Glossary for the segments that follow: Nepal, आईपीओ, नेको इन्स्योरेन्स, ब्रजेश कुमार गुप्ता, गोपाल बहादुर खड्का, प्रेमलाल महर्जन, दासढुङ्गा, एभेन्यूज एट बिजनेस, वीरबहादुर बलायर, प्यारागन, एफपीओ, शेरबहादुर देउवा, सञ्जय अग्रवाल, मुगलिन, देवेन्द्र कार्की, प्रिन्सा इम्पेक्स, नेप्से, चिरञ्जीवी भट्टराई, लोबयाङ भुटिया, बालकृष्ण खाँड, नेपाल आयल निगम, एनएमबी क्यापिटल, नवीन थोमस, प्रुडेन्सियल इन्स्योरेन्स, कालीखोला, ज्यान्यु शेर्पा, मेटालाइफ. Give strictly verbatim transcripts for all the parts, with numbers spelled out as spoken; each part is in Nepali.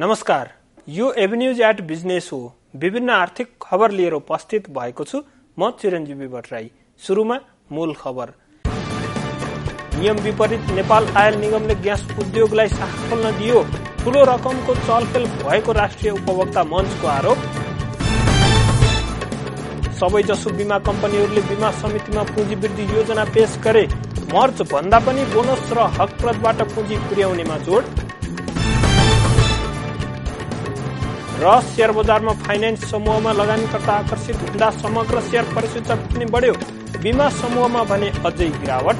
नमस्कार, यो एभेन्यूज एट बिजनेस हो। विभिन्न आर्थिक खबर लिएर उपस्थित भएको छु म चिरञ्जीवी भट्टराई। सुरुमा मूल खबर। नियम विपरीत नेपाल आयल निगमले ग्यास उद्योगलाई साथ खोल्न दियो। ठूलो रकमको चलखेल भएको राष्ट्रिय उपभोक्ता मञ्चको आरोप। सबैजसो बीमा कम्पनीहरूले बीमा समितिमा पुँजी वृद्धि योजना पेश गरे। मर्च भन्दा पनि बोनस र हकप्रदबाट पुँजी पुर्याउनेमा जोड। र शेयर बजारमा फाइनेन्स समूहमा लगानीकर्ता आकर्षित हुँदा समग्र शेयर परिसूचक पनि बढ्यो। बीमा समूहमा भने अझै गिरावट।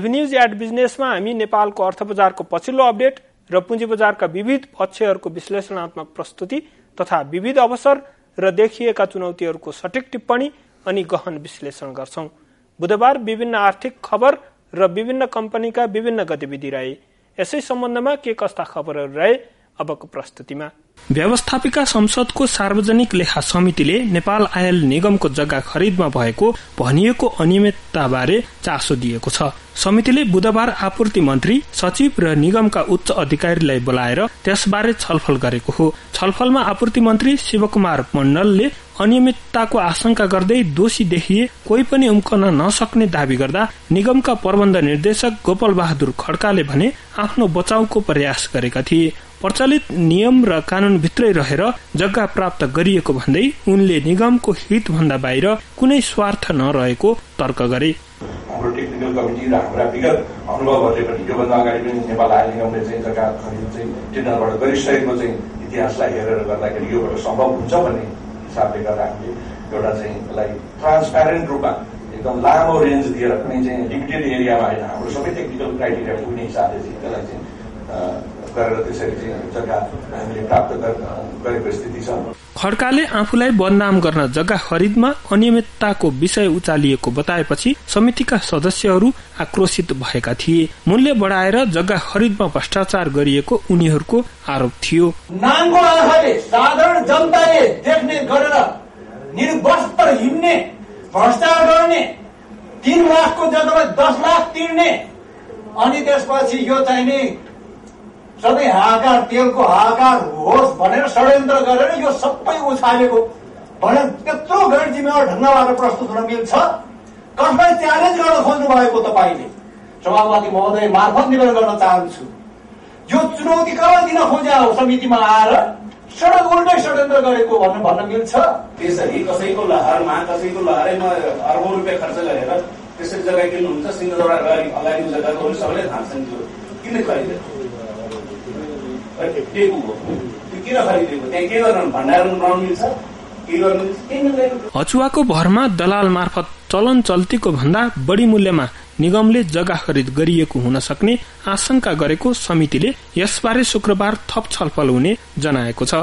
एभेन्यूज एट बिजनेसमा हामी नेपालको अर्थ बजारको पछिल्लो अपडेट र पुँजी बजारका विविध पक्षहरूको विश्लेषणात्मक प्रस्तुति तथा विविध अवसर र देखिएका चुनौतीहरूको सठिक टिप्पणी अनि गहन विश्लेषण गर्छौं। बुधबार विभिन्न आर्थिक खबर र विभिन्न कम्पनीका विभिन्न गतिविधि रहे। यसै सम्बन्धमा के कस्ता खबरहरू रहे अबको प्रस्तुतिमा। व्यवस्थापिका संसदको सार्वजनिक लेखा समितिले नेपाल आयल निगमको जग्गा खरिदमा भएको भनिएको अनियमितताबारे चासो दिएको छ। समितिले बुधबार आपूर्ति मन्त्री, सचिव र निगमका उच्च अधिकारीलाई बोलाएर त्यसबारे छलफल गरेको हो। छलफलमा आपूर्ति मन्त्री शिवकुमार मण्डलले अनियमितताको आशंका गर्दै दोषी देखिए कोही पनि उम्कन नसक्ने दावी गर्दा निगमका प्रबन्ध निर्देशक गोपाल बहादुर खड्काले भने आफ्नो बचाउको प्रयास गरेका थिए। प्रचलित नियम र कानून भित्रै रहेर जग्गा प्राप्त गरिएको भन्दै उनले निगमको हित भन्दा बाहिर कुनै स्वार्थ नरहेको तर्क गरे। हाम्रो टेक्निकल कमिटी र हाम्रा विगत अनुभवहरूले पनि यो भन्दा अगाडि पनि नेपाल आयल निगमले चाहिँ जग्गा खरिद चाहिँ टेन्डरबाट गरिसकेको चाहिँ इतिहासलाई हेरेर गर्दाखेरि यो सम्भव हुन्छ भन्ने हिसाबले गर्दा हामीले एउटा चाहिँ यसलाई ट्रान्सप्यारेन्ट रूपमा एकदम लामो रेन्ज दिएर कुनै चाहिँ लिमिटेड एरियामा होइन, हाम्रो सबै टेक्निकल क्राइटेरिया पुग्ने हिसाबले चाहिँ त्यसलाई चाहिँ खड्काले आफूलाई बदनाम गर्न जग्गा खरिदमा अनियमितताको विषय उचालिएको बताएपछि समितिका सदस्यहरू आक्रोशित भएका थिए। मूल्य बढाएर जग्गा खरिदमा भ्रष्टाचार गरिएको उनीहरूको आरोप थियो। नामको आधारले साधारण जनताले देख्ने गरेर निर्वस्त्र हिँड्ने, भ्रष्टाचार गर्ने, तीन लाखको जग्गामा दस लाख तिर्ने, अनि त्यसपछि यो चाहिने सबै हाहाकार, तेलको हाहाकार होस् भनेर षड्यन्त्र गरेर यो सबै उछालेको भनेर त्यत्रो गैर जिम्मेवार ढङ्गबाट प्रस्तुत हुन मिल्छ? कसलाई च्यालेन्ज गर्न खोज्नु भएको तपाईँले? सभापति महोदय मार्फत निवेदन गर्न चाहन्छु, यो चुनौती कसलाई दिन खोज्या हो? समितिमा आएर सडक उल्टै षड्यन्त्र गरेको भन्नु भन्न मिल्छ? त्यसरी कसैको लहरमा कसैको लहरैमा अर्बौं रुपियाँ खर्च गरेर त्यसरी जग्गा किन्नुहुन्छ, सिंहदरा अगाडिको जग्गाको पनि सबैले थाहा छन् त्यो किन खरिद अचुवाको भरमा दलाल मार्फत चलन चल्तीको भन्दा बढी मूल्यमा निगमले जग्गा खरिद गरिएको हुन सक्ने आशंका गरेको समितिले यसबारे शुक्रबार थप छलफल हुने जनाएको छ।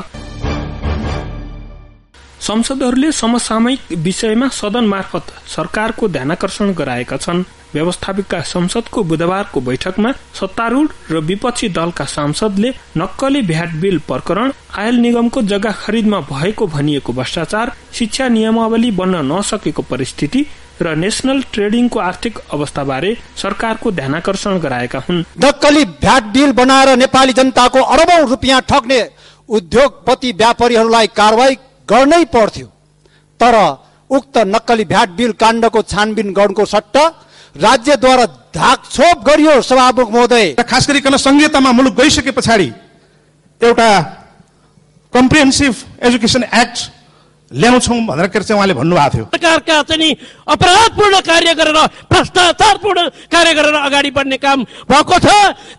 सांसदहरूले समसामयिक विषयमा सदन मार्फत सरकारको ध्यानकर्षण गराएका छन्। व्यवस्थापिका संसदको बुधबारको बैठकमा सत्तारूढ र विपक्षी दलका सांसदले नक्कली भ्याट बिल प्रकरण, आयल निगमको जग्गा खरिदमा भएको भनिएको भ्रष्टाचार, शिक्षा नियमावली बन्न नसकेको परिस्थिति र नेशनल ट्रेडिङको आर्थिक अवस्थाबारे सरकारको ध्यानकर्षण गराएका हुन्। नक्कली भ्याट बिल बनाएर नेपाली जनताको अरबौं रुपियाँ ठग्ने उद्योगपति व्यापारीहरूलाई कारवाही गर्नै पर्थ्यो, तर उक्त नक्कली भ्याट बिल काण्डको छानबिन गर्नुको सट्टा राज्यद्वारा धाकछोप गरियो। सभामुख महोदय, खास गरिकन संहितामा मुलुक गइसके पछाडि एउटा कम्प्रिहेन्सिभ एजुकेसन एक्ट ल्याउँछौँ भनेर उहाँले भन्नुभएको थियो। सरकारका चाहिँ अपराधपूर्ण कार्य गरेर, भ्रष्टाचारपूर्ण कार्य गरेर अगाडि बढ्ने काम भएको छ।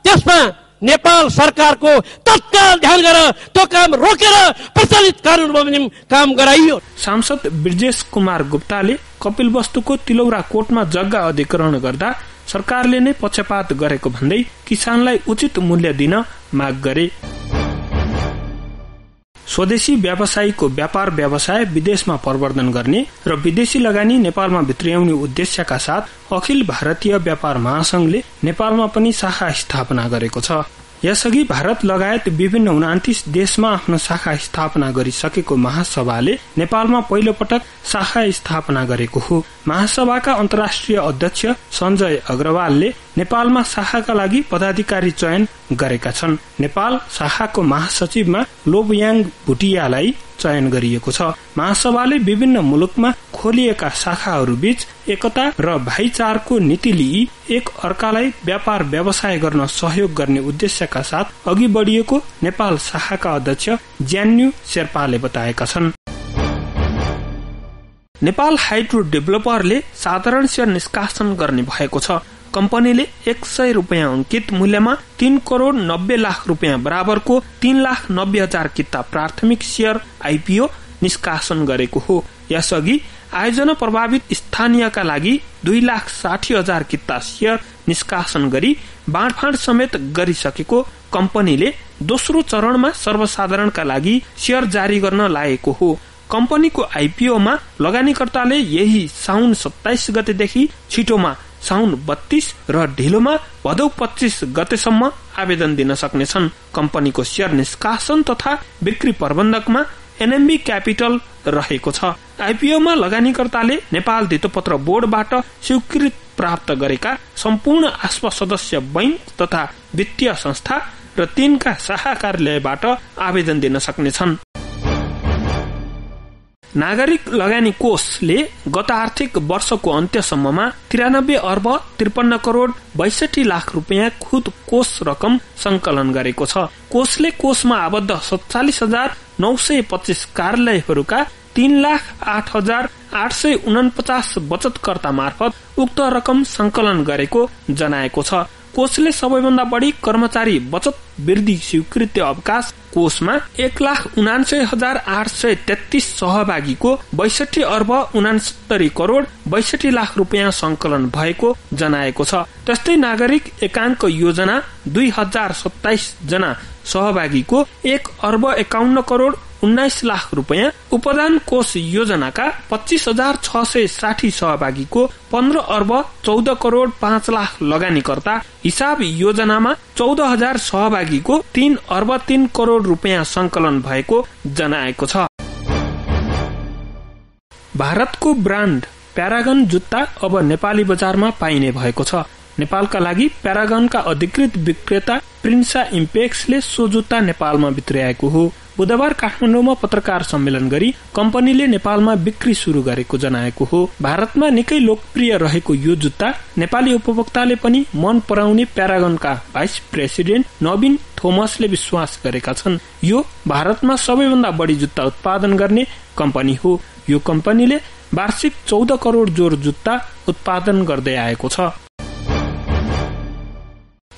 त्यसमा नेपाल सरकारको तत्काल ध्यान गरेर त्यो काम रोकेर प्रचलित कानून बमोजिम काम गराइयो। सांसद ब्रजेश कुमार गुप्ताले कपिलवस्तुको तिलौरा कोटमा जग्गा अधिग्रहण गर्दा सरकारले नै पक्षपात गरेको भन्दै किसानलाई उचित मूल्य दिन माग गरे। स्वदेशी व्यवसायीको व्यापार व्यवसाय विदेशमा प्रवर्धन गर्ने र विदेशी लगानी नेपालमा भित्र्याउने उद्देश्यका साथ अखिल भारतीय व्यापार महासंघले नेपालमा पनि शाखा स्थापना गरेको छ। यसअघि भारत लगायत विभिन्न उनान्तीस देशमा आफ्नो शाखा स्थापना गरिसकेको महासभाले नेपालमा पहिलो पटक शाखा स्थापना गरेको हो। महासभाका अन्तर्राष्ट्रिय अध्यक्ष सञ्जय अग्रवालले नेपालमा शाखाका लागि पदाधिकारी चयन गरेका छन्। नेपाल शाखाको महासचिवमा लोबयाङ भुटियालाई चयन गरिएको छ। महासभाले विभिन्न मुलुकमा खोलिएका शाखाहरूबीच एकता र भाइचाराको नीति लिई एक अर्कालाई व्यापार व्यवसाय गर्न सहयोग गर्ने उद्देश्यका साथ अघि बढिएको नेपाल शाखाका अध्यक्ष ज्यान्यु शेर्पाले बताएका छन्। नेपाल हाइड्रो डेभलपरले साधारण सेयर निष्कासन गर्ने भएको छ। कम्पनीले एक सय रुपियाँ अंकित मूल्यमा तीन करोड़ नब्बे लाख रुपियाँ बराबरको तीन लाख नब्बे हजार किता प्राथमिक सेयर आईपीओ निष्कासन गरेको हो। यसअघि आयोजना प्रभावित स्थानीयका लागि दुई लाख साठी हजार किता सेयर निष्कासन गरी बाँडफाँड समेत गरिसकेको कम्पनीले दोस्रो चरणमा सर्वसाधारणका लागि सेयर जारी गर्न लागेको हो। कम्पनीको आईपीओमा लगानीकर्ताले यही साउन सत्ताइस गतेदेखि छिटोमा साउन बत्तीस र ढिलोमा भदौ पच्चीस गतेसम्म आवेदन दिन सक्नेछन्। कम्पनीको सेयर निष्कासन तथा बिक्री प्रबन्धकमा एनएमबी क्यापिटल रहेको छ। आईपीओमा लगानीकर्ताले नेपाल धितोपत्र बोर्डबाट स्वीकृति प्राप्त गरेका सम्पूर्ण आस्प सदस्य बैंक तथा वित्तीय संस्था र तीनका शाखा कार्यालयबाट आवेदन दिन सक्नेछन्। नागरिक लगानी कोषले गत आर्थिक वर्षको अन्त्यसम्ममा तिरानब्बे अर्ब त्रिपन्न करोड़ बैसठी लाख रुपियाँ खुद कोष रकम संकलन गरेको छ। कोषले कोषमा आबद्ध सत्तालिस हजार नौ सय पच्चीस कार्यालयहरूका तीन लाख आठ हजार आठ सय उनपचास बचतकर्ता मार्फत उक्त रकम संकलन गरेको जनाएको छ। कोषले सबैभन्दा बढी कर्मचारी बचत वृद्धि स्वीकृति अवकाश कोषमा एक लाख उनान्सय हजार आठ सय तेत्तीस सहभागीको बैसठी अर्ब उनासत्तरी करोड़ बैसठी लाख रुपियाँ संकलन भएको जनाएको छ। त्यस्तै नागरिक एकाङ्क योजना दुई हजार सत्ताइस जना सहभागीको एक अर्ब एकाउन्न करोड़ उन्नाइस लाख रुपियाँ, उपदान कोष योजनाका पच्चीस हजार छ सय साठी सहभागीको पन्ध्र अर्ब चौध करोड़ पाँच लाख लगानीकर्ता, हिसाब योजनामा चौध हजार सहभागीको तीन अर्ब तीन करोड़ रुपियाँ संकलन भएको जनाएको छ। भारतको ब्रान्ड प्यारागन जुत्ता अब नेपाली बजारमा पाइने भएको छ। नेपालका लागि प्यारागनका अधिकृत विक्रेता प्रिन्सा इम्पेक्सले सो जुत्ता नेपालमा वितर्याएको हो। बुधबार काठमाडौँमा पत्रकार सम्मेलन गरी कम्पनीले नेपालमा बिक्री शुरू गरेको जनाएको हो। भारतमा निकै लोकप्रिय रहेको यो जुत्ता नेपाली उपभोक्ताले पनि मन पराउने प्यारागनका भाइस प्रेसिडेन्ट नवीन थोमसले विश्वास गरेका छन्। यो भारतमा सबैभन्दा बढी जुत्ता उत्पादन गर्ने कम्पनी हो। यो कम्पनीले वार्षिक चौध करोड़ जोर जुत्ता उत्पादन गर्दै आएको छ।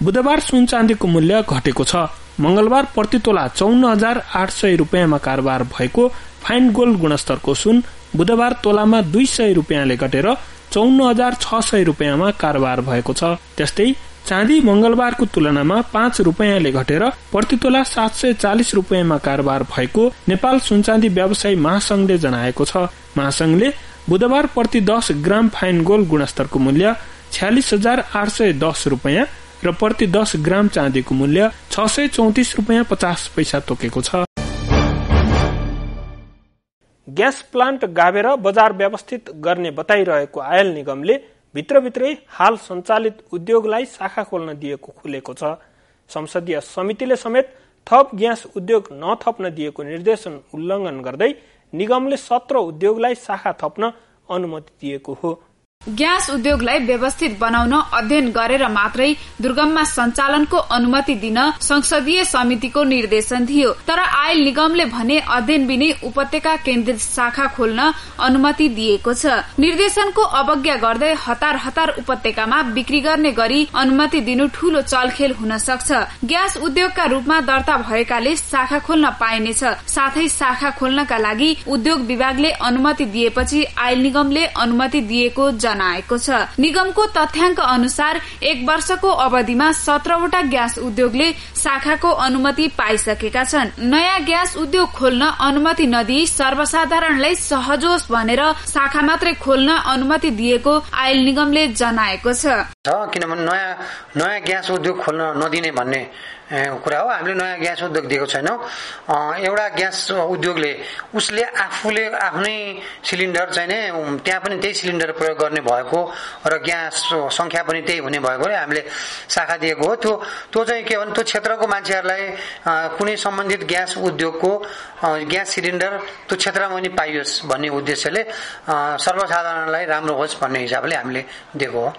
बुधबार सुन चाँदीको मूल्य घटेको छ। मंगलबार प्रति तोला चौन्न हजार आठ सय रुपियाँमा कारोबार भएको फाइन गोल्ड गुणस्तरको सुन बुधबार तोलामा दुई सय रुपियाँले घटेर चौन्न हजार छ सय रुपियाँमा कारोबार भएको छ। त्यस्तै चाँदी मंगलबारको तुलनामा पाँच रुपियाँले घटेर प्रति तोला सात सय चालिस रुपियाँमा कारोबार भएको नेपाल सुनचाँदी व्यवसायी महासंघले जनाएको छ। महासंघले बुधबार प्रति दस ग्राम फाइन गोल्ड गुणस्तरको मूल्य छ्यालिस हजार आठ सय दस रुपियाँ र प्रति दस ग्राम चाँदीको मूल्य छ सय चौतिस रुपियाँ पचास पैसा तोकेको छ। ग्यास प्लान्ट गाभेर बजार व्यवस्थित गर्ने बताइरहेको आयल निगमले भित्रभित्रै हाल सञ्चालित उद्योगलाई शाखा खोल्न दिएको खुलेको छ। संसदीय समितिले समेत थप ग्यास उद्योग नथप्न दिएको निर्देशन उल्लङ्घन गर्दै निगमले सत्र उद्योगलाई शाखा थप्न अनुमति दिएको हो। ग्यास उद्योगलाई व्यवस्थित बनाउन अध्ययन गरेर मात्रै दुर्गममा सञ्चालनको अनुमति दिन संसदीय समितिको निर्देशन थियो, तर आयल निगमले भने अध्ययन बिनै उपत्यका केन्द्रित शाखा खोल्न अनुमति दिएको छ। निर्देशनको अवज्ञा गर्दै हतार हतार उपत्यकामा बिक्री गर्ने गरी अनुमति दिनु ठूलो चलखेल हुन सक्छ। ग्यास उद्योगका रूपमा दर्ता भएकाले शाखा खोल्न पाइनेछ। साथै शाखा खोल्नका लागि उद्योग विभागले अनुमति दिएपछि आयल निगमले अनुमति दिएको जनाएको छ। निगमको तथ्याङ्क अनुसार एक वर्षको अवधिमा सत्रवटा ग्यास उद्योगले शाखाको अनुमति पाइसकेका छन्। नयाँ ग्यास उद्योग खोल्न अनुमति नदिई सर्वसाधारणलाई सहजोस् भनेर शाखा मात्रै खोल्न अनुमति दिएको आयल निगमले जनाएको छ। किनभने नयाँ नयाँ ग्यास उद्योग खोल्न नदिने भन्ने कुरा हो। हामीले नयाँ ग्यास उद्योग दिएको छैनौँ। एउटा ग्यास उद्योगले उसले आफूले आफ्नै सिलिन्डर चाहिँ त्यहाँ पनि त्यही सिलिन्डर प्रयोग गर्ने भएको र ग्यास संख्या पनि त्यही हुने भएको र हामीले शाखा दिएको हो। त्यो त्यो चाहिँ के भन्छ, त्यो क्षेत्रको मान्छेहरुलाई कुनै सम्बन्धित ग्यास उद्योगको ग्यास सिलिन्डर त्यो क्षेत्रमा पनि पाइयोस् भन्ने उद्देश्यले सर्वसाधारणलाई राम्रो होस् भन्ने हिसाबले हामीले दिएको हो।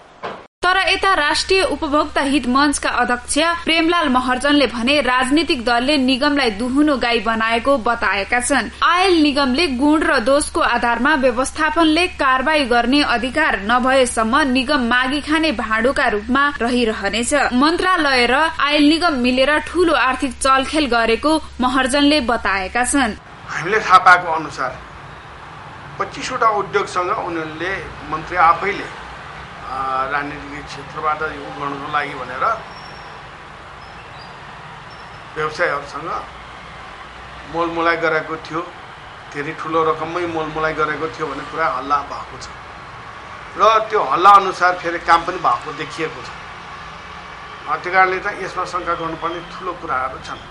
तर यता राष्ट्रिय उपभोक्ता हित मञ्चका अध्यक्ष प्रेमलाल महर्जनले भने राजनीतिक दलले निगमलाई दुहुनो गाई बनाएको बताएका छन्। आयल निगमले गुण र दोषको आधारमा व्यवस्थापनले कारवाही गर्ने अधिकार नभएसम्म निगम मागी खाने भाँडोका रूपमा रहिरहनेछ। मन्त्रालय र आयल निगम मिलेर ठूलो आर्थिक चलखेल गरेको महर्जनले बताएका छन्। हामीले थाहा पाएको अनुसार पच्चीसवटा उद्योगसँग उनीहरूले मन्त्री आफैले राजनीतिक क्षेत्रबाट यो गर्नको लागि भनेर व्यवसायहरूसँग मोलमोलाइ गरेको थियो। धेरै ठुलो रकममै मोलमोलाइ गरेको थियो भन्ने कुरा हल्ला भएको छ र त्यो हल्ला अनुसार फेरि काम पनि भएको देखिएको छ। त्यही कारणले त यसमा शङ्का गर्नुपर्ने ठुलो कुराहरू छन्।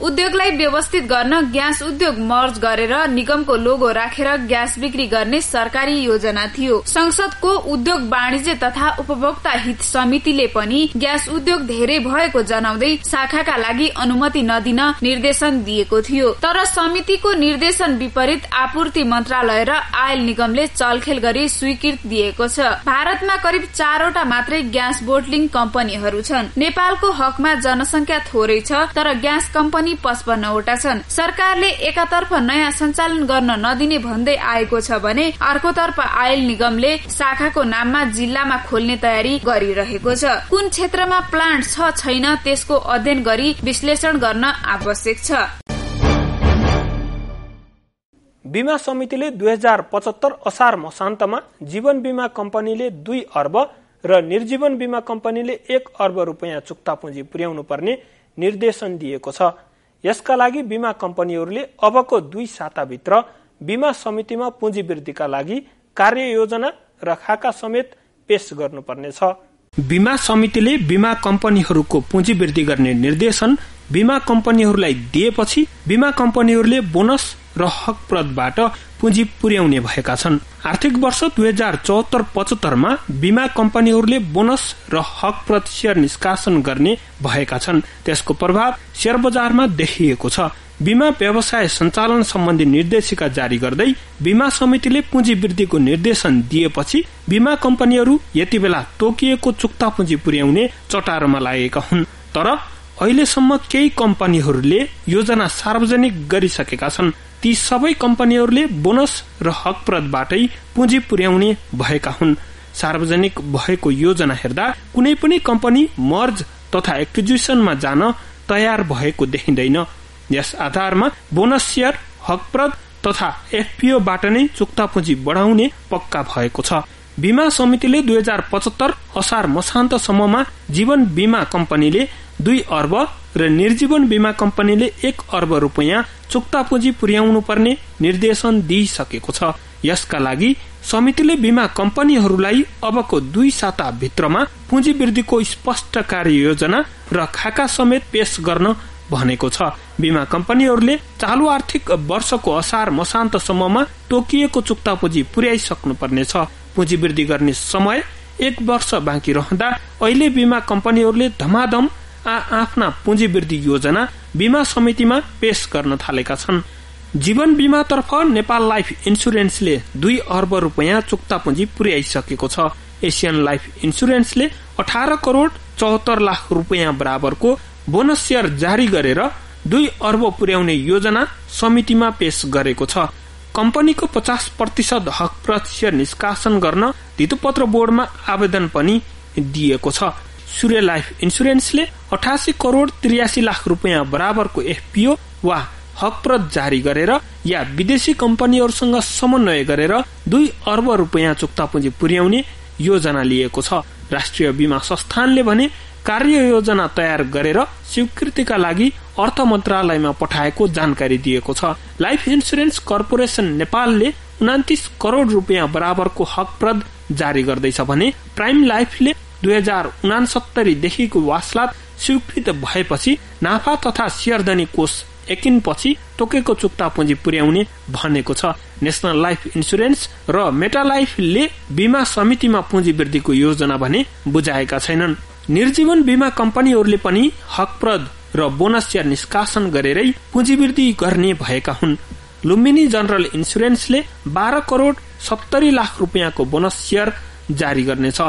उद्योगलाई व्यवस्थित गर्न ग्यास उद्योग मर्ज गरेर निगमको लोगो राखेर ग्यास बिक्री गर्ने सरकारी योजना थियो। संसदको उद्योग वाणिज्य तथा उपभोक्ता हित समितिले पनि ग्यास उद्योग धेरै भएको जनाउँदै शाखाका लागि अनुमति नदिन निर्देशन दिएको थियो। तर समितिको निर्देशन विपरीत आपूर्ति मन्त्रालय र आयल निगमले चलखेल गरी स्वीकृति दिएको छ। भारतमा करिब चारवटा मात्रै ग्यास बोटलिङ कम्पनीहरू छन्। नेपालको हकमा जनसंख्या थोरै छ तर ग्यास कम्पनी पचपन्नवटा छन्। सरकारले एकातर्फ नयाँ सञ्चालन गर्न नदिने भन्दै आएको छ भने अर्कोतर्फ आयल निगमले शाखाको नाममा जिल्लामा खोल्ने तयारी गरिरहेको छ। कुन क्षेत्रमा प्लान्ट छ छैन त्यसको अध्ययन गरी विश्लेषण गर्न आवश्यक छ। बीमा समितिले दुई हजार पचहत्तर असार मसान्तमा जीवन बीमा कम्पनीले दुई अर्ब र निर्जीवन बीमा कम्पनीले एक अर्ब रुपियाँ चुक्ता पुँजी पुर्याउनु पर्ने निर्देशन दिएको छ। यसका लागि बीमा कम्पनीहरूले अबको दुई साताभित्र बीमा समितिमा पुँजी वृद्धिका लागि कार्ययोजना र खाका समेत पेश गर्नुपर्नेछ। बीमा समितिले बीमा कम्पनीहरूको पुँजी वृद्धि गर्ने निर्देशन बीमा कम्पनीहरूलाई दिएपछि बीमा कम्पनीहरूले बोनस र हकप्रदबाट पुँजी पुर्याउने भएका छन्। आर्थिक वर्ष दुई हजार चौहत्तर पचहत्तरमा बीमा कम्पनीहरूले बोनस र हकप्रद सेयर निष्कासन गर्ने भएका छन्। त्यसको प्रभाव शेयर बजारमा देखिएको छ। बीमा व्यवसाय सञ्चालन सम्बन्धी निर्देशिका जारी गर्दै बीमा समितिले पुँजी वृद्धिको निर्देशन दिएपछि बीमा कम्पनीहरू यति बेला तोकिएको चुक्ता पुँजी पुर्याउने चटारोमा लागेका हुन्। तर अहिलेसम्म केही कम्पनीहरूले योजना सार्वजनिक गरिसकेका छन्। ती सबै कम्पनीहरूले बोनस र हकप्रदबाटै पुँजी पुर्याउने भएका हुन्। सार्वजनिक भएको योजना हेर्दा कुनै पनि कम्पनी मर्ज तथा एक्विजिसनमा जान तयार भएको देखिँदैन। यस आधारमा बोनस सेयर हकप्रद तथा एफपीओबाट नै चुक्ता पुँजी बढाउने पक्का भएको छ। बीमा समितिले दुई हजार पचहत्तर असार मसान्तसम्ममा जीवन बीमा कम्पनीले दुई अर्ब र निर्जीवन बीमा कम्पनीले एक अर्ब रुपियाँ चुक्ता पुँजी पुर्याउनु पर्ने निर्देशन दिइसकेको छ। यसका लागि समितिले बीमा कम्पनीहरूलाई अबको दुई साता भित्रमा पुँजी वृद्धिको स्पष्ट कार्ययोजना र खाका समेत पेश गर्न भनेको छ। बीमा कम्पनीहरूले चालू आर्थिक वर्षको असार मसान्तसम्ममा तोकिएको चुक्ता पुँजी पुर्याइसक्नु पर्नेछ। पुँजी वृद्धि गर्ने समय एक वर्ष बाँकी रहँदा अहिले बीमा कम्पनीहरूले धमाधम आ आफ्ना पुँजी वृद्धि योजना बीमा समितिमा पेश गर्न थालेका छन्। जीवन बीमा तर्फ नेपाल लाइफ इन्सुरेन्सले दुई अर्ब रुपियाँ चुक्ता पुँजी पुर्याइसकेको छ। एसियन लाइफ इन्सुरेन्सले अठार करोड़ चौहत्तर लाख रुपियाँ बराबरको बोनस सेयर जारी गरेर दुई अर्ब पुर्याउने योजना समितिमा पेश गरेको छ। कम्पनीको पचास प्रतिशत हकप्रद सेयर निष्कासन गर्न धितोपत्र बोर्डमा आवेदन पनि दिएको छ। सूर्य लाइफ इन्सुरेन्सले अठासी करोड़ त्रियासी लाख रुपियाँ बराबरको एफपीओ वा हकप्रद जारी गरेर या विदेशी कम्पनीहरूसँग समन्वय गरेर दुई अर्ब रुपियाँ चुक्ता पुँजी पुर्याउने योजना लिएको छ। राष्ट्रिय बीमा संस्थानले भने कार्ययोजना तयार गरेर स्वीकृतिका लागि अर्थ मन्त्रालयमा पठाएको जानकारी दिएको छ। लाइफ इन्सुरेन्स कर्पोरेसन नेपालले उनातिस करोड़ रुपियाँ बराबरको हकप्रद जारी गर्दैछ भने प्राइम लाइफले दुई हजार उनासत्तरी देखिको वासलात स्वीकृत भएपछि नाफा तथा शेयरदनी कोष एकिन पछि तोकेको चुक्ता पुँजी पुर्याउने भनेको छ। नेशनल लाइफ इन्स्योरेन्स र मेटालाइफले बीमा समितिमा पुँजी वृद्धिको योजना भने बुझाएका छैनन्। निर्जीवन बीमा कम्पनीहरूले पनि हकप्रद र बोनस शेयर निष्कासन गरेरै पुँजीवृद्धि गर्ने भएका हुन्। लुम्बिनी जनरल इन्स्योरेन्सले बाह्र करोड़ सत्तरी लाख रुपियाँको बोनस शेयर जारी गर्नेछ।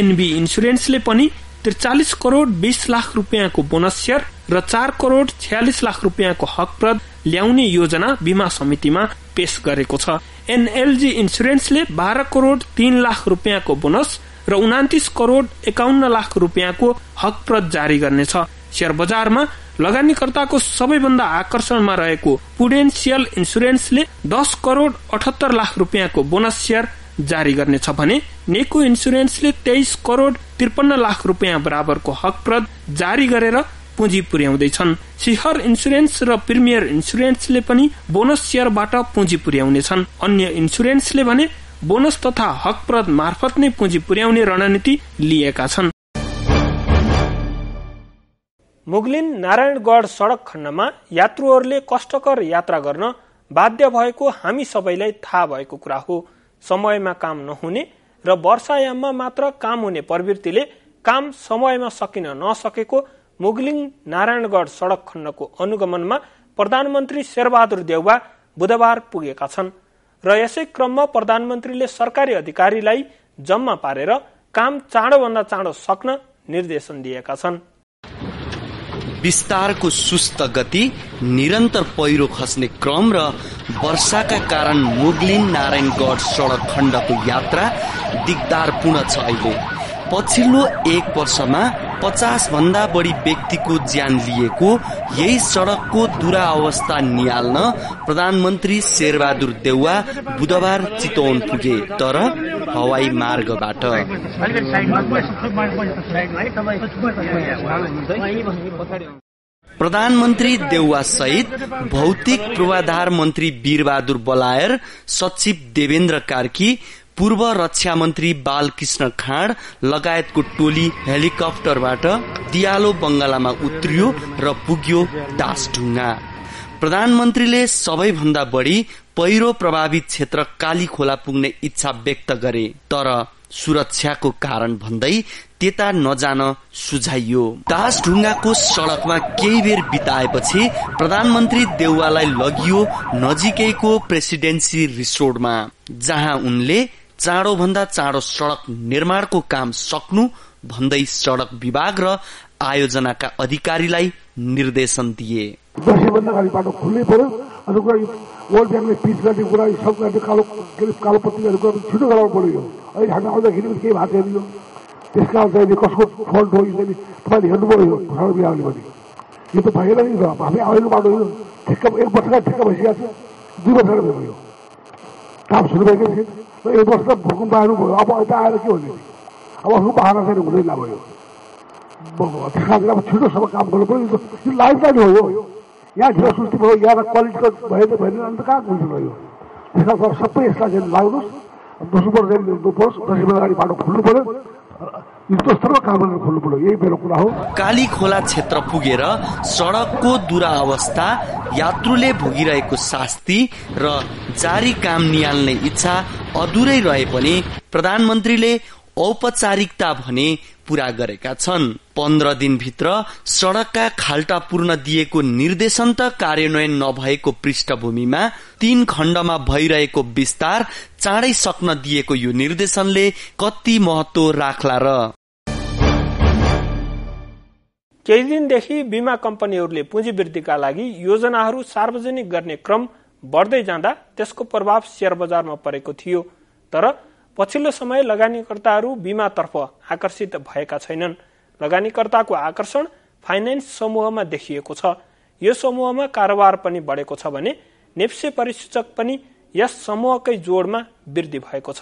एनबी इन्स्योरेन्सले पनि त्रिचालिस करोड़ बीस लाख रुपियाँको बोनस शेयर र चार करोड़ छयालिस लाख रुपियाँको हकप्रद ल्याउने योजना बीमा समितिमा पेश गरेको छ। एनएलजी इन्स्योरेन्सले बाह्र करोड़ तीन लाख रुपियाँको बोनस र उनातिस करोड़ एकाउन्न लाख रुपियाँको हकप्रद जारी गर्नेछ। शेयर बजारमा लगानीकर्ताको सबैभन्दा आकर्षणमा रहेको पुडेन्सियल इन्स्योरेन्सले दस करोड़ अठहत्तर लाख रुपियाँको बोनस शेयर जारी गर्नेछ भने नेको इन्स्योरेन्सले तेइस करोड़ त्रिपन्न लाख रुपियाँ बराबरको हकप्रद जारी गरेर पुँजी पुर्याउँदैछन्। शिखर इन्स्योरेन्स र प्रिमियर इन्स्योरेन्सले पनि बोनस शेयरबाट पुँजी पुर्याउनेछन्। अन्य इन्स्योरेन्सले भने बोनस तथा हकप्रद मार्फत नै पुँजी पुर्याउने रणनीति लिएका छन्। मुगलिन नारायणगढ सड़क खण्डमा यात्रुहरूले कष्टकर यात्रा गर्न बाध्य भएको हामी सबैलाई थाहा भएको कुरा हो। समयमा काम नहुने र वर्षायाममा मात्र काम हुने प्रवृत्तिले काम समयमा सकिन नसकेको मुगलिङ नारायणगढ सड़क खण्डको अनुगमनमा प्रधानमन्त्री शेरबहादुर देउवा बुधबार पुगेका छन् र यसै क्रममा प्रधानमन्त्रीले सरकारी अधिकारीलाई जम्मा पारेर काम चाँडोभन्दा चाँडो सक्न निर्देशन दिएका छन्। विस्तारको सुस्त गति, निरन्तर पहिरो खस्ने क्रम र वर्षाका कारण मुगलिन नारायणगढ सडक खण्डको यात्रा दिग्दारपूर्ण छ। अहिले पछिल्लो एक वर्षमा पचास भन्दा बढी व्यक्तिको ज्यान लिएको यही सडकको दुरावस्था निहाल्न प्रधानमन्त्री शेरबहादुर देउवा बुधबार चितवन पुगे, तर हवाई मार्गबाट। प्रधानमन्त्री देउवा सहित भौतिक पूर्वाधार मन्त्री वीरबहादुर बलायर, सचिव देवेन्द्र कार्की, पूर्व रक्षा मन्त्री बालकृष्ण खाँड लगायतको टोली हेलिकप्टरबाट दियालो बंगलामा उत्रियो र पुग्यो दासढुङ्गा। प्रधानमन्त्रीले सबैभन्दा बढी पहिरो प्रभावित क्षेत्र कालीखोला पुग्ने इच्छा व्यक्त गरे, तर सुरक्षाको कारण भन्दै त्यता नजान सुझाइयो। दासढुङ्गाको सड़कमा केही बेर बिताएपछि प्रधानमन्त्री देउवालाई लगियो नजिकैको प्रेसिडेन्सी रिसोर्टमा, जहाँ उनले चाँडो भन्दा चाँडो सड़क निर्माणको काम सक्नु भन्दै सड़क विभाग र आयोजनाका अधिकारीलाई निर्देशन दिए। कालीखोला क्षेत्र पुगेर सड़कको दुरावस्था, यात्रुले भोगिरहेको शास्ति र जारी काम निहाल्ने इच्छा अधुरै रहे पनि प्रधानमन्त्रीले औपचारिकता भने पूरा गरेका छन्। पन्ध्र दिनभित्र सड़कका खाल्टा पूर्ण दिएको निर्देशन त कार्यान्वयन नभएको पृष्ठभूमिमा तीन खण्डमा भइरहेको विस्तार चाँडै सक्न दिएको यो निर्देशनले कति महत्व राख्ला र। केही दिनदेखि बीमा कम्पनीहरूले पुँजीवृद्धिका लागि योजनाहरू सार्वजनिक गर्ने क्रम बढ्दै जाँदा त्यसको प्रभाव शेयर बजारमा परेको थियो, तर पछिल्लो समय लगानीकर्ताहरू बीमातर्फ आकर्षित भएका छैनन्। लगानीकर्ताको आकर्षण फाइनेन्स समूहमा देखिएको छ। यो समूहमा कारोबार पनि बढेको छ भने नेप्से परिसूचक पनि यस समूहकै जोडमा वृद्धि भएको छ।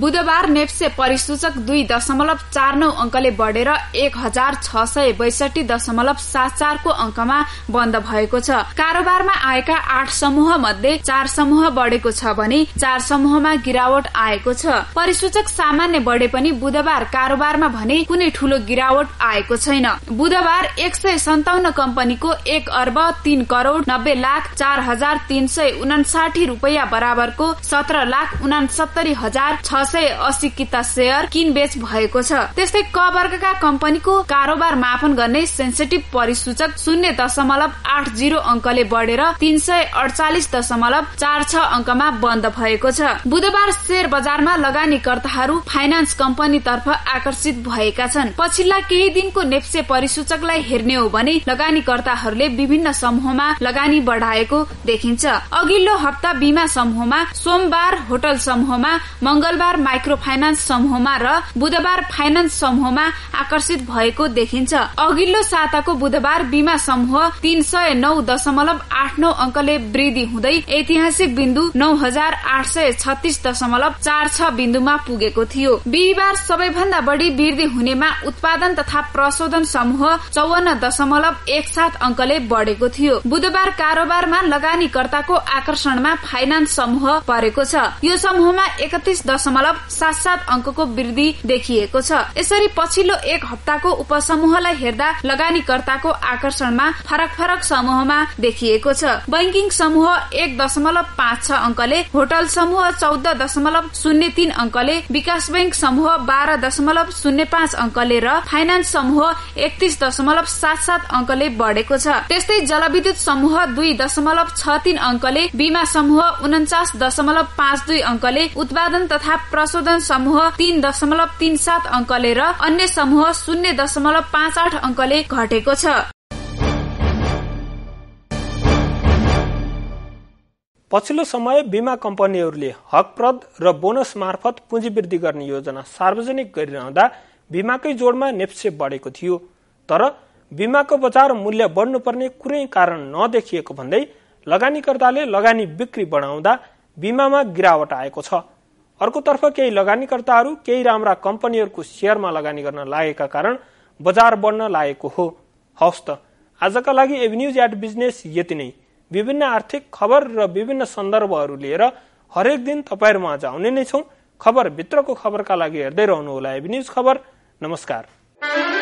बुधबार नेप्से परिसूचक दुई दशमलव चार नौ अंकले बढ़ेर एक हजार छ सय बैसठी दशमलव सात चारको अंकमा बन्द भएको छ। कारोबारमा आएका आठ समूह मध्ये चार समूह बढ़ेको छ भने चार समूहमा गिरावट आएको छ। परिसूचक सामान्य बढ़े पनि बुधबार कारोबारमा भने कुनै ठूलो गिरावट आएको छैन। बुधबार एक सय सन्ताउन्न कम्पनीको एक अर्ब तीन करोड़ नब्बे लाख चार हजार तीन सय उनासाठी रूपियाँ बराबरको सत्र लाख उनासत्तरी हजार छ सय अस्सी किता शेयर किनबेच भएको छ। त्यस्तै क वर्गका कम्पनीको कारोबार मापन गर्ने सेन्सिटिभ परिसूचक शून्य दशमलव आठ जीरो अंकले बढ़ेर तीन सय अडचालिस दशमलव चार छ अंकमा बन्द भएको छ। बुधबार शेयर बजारमा लगानीकर्ताहरू फाइनान्स कम्पनी तर्फ आकर्षित भएका छन्। पछिल्ला केही दिनको नेप्से परिसूचकलाई हेर्ने हो भने लगानीकर्ताहरूले विभिन्न समूहमा लगानी बढ़ाएको देखिन्छ। अघिल्लो हप्ता बीमा समूहमा, सोमबार होटल समूहमा, मंगलबार माइक्रो फाइनान्स समूहमा र बुधबार फाइनान्स समूहमा आकर्षित भएको देखिन्छ। अघिल्लो साताको बुधबार बीमा समूह तीन सय नौ दशमलव आठ नौ अंकले वृद्धि हुँदै ऐतिहासिक बिन्दु नौ हजार आठ सय छत्तीस दशमलव चार छ बिन्दुमा पुगेको थियो। बिहिबार सबैभन्दा बढ़ी वृद्धि हुनेमा उत्पादन तथा प्रशोधन समूह चौवन्न दशमलव एक सात अंकले बढ़ेको थियो। बुधबार कारोबारमा लगानीकर्ताको आकर्षणमा फाइनान्स समूह परेको छ। यो समूहमा एकतीस दशमलव सात सात अंकको वृद्धि देखिएको छ। यसरी पछिल्लो एक हप्ताको उपसमूहलाई हेर्दा लगानीकर्ताको आकर्षणमा फरक फरक समूहमा देखिएको छ। बैंकिङ समूह एक दशमलव पाँच छ अंकले, होटल समूह चौध दशमलव शून्य तीन अंकले, विकास बैंक समूह बाह्र दशमलव शून्य पाँच अंकले र फाइनान्स समूह एकतीस दशमलव सात सात अंकले बढ़ेको छ। त्यस्तै जलविद्युत समूह दुई दशमलव छ तीन अंकले, बीमा समूह उन्चास दशमलव पाँच दुई अंकले, उत्पादन तथा प्रशोधन समूह तीन दशमलव तीन सात अंकले र अन्य समूह शून्य दशमलव पाँच आठ अंकले घटेको छ। पछिल्लो समय बीमा कम्पनीहरूले हकप्रद र बोनस मार्फत पुँजी वृद्धि गर्ने योजना सार्वजनिक गरिरहँदा बीमाकै जोडमा नेप्से बढेको थियो, तर बीमाको बजार मूल्य बढ्नुपर्ने कुनै कारण नदेखिएको भन्दै लगानीकर्ताले लगानी बिक्री बढाउँदा बीमामा गिरावट आएको छ। अर्कोतर्फ केही लगानीकर्ताहरू केही राम्रा कम्पनीहरूको शेयरमा लगानी गर्न लागेका कारण बजार बढ्न लागेको हो। हवस् त, आजका लागि एभेन्यूज एट बिजनेस यति नै। विभिन्न आर्थिक खबर र विभिन्न सन्दर्भहरू लिएर हरेक दिन तपाईहरु माझ आउने नै छौं। खबर भित्रको खबरका लागि हेर्दै रहनुहोला एभेन्यूज खबर। नमस्कार।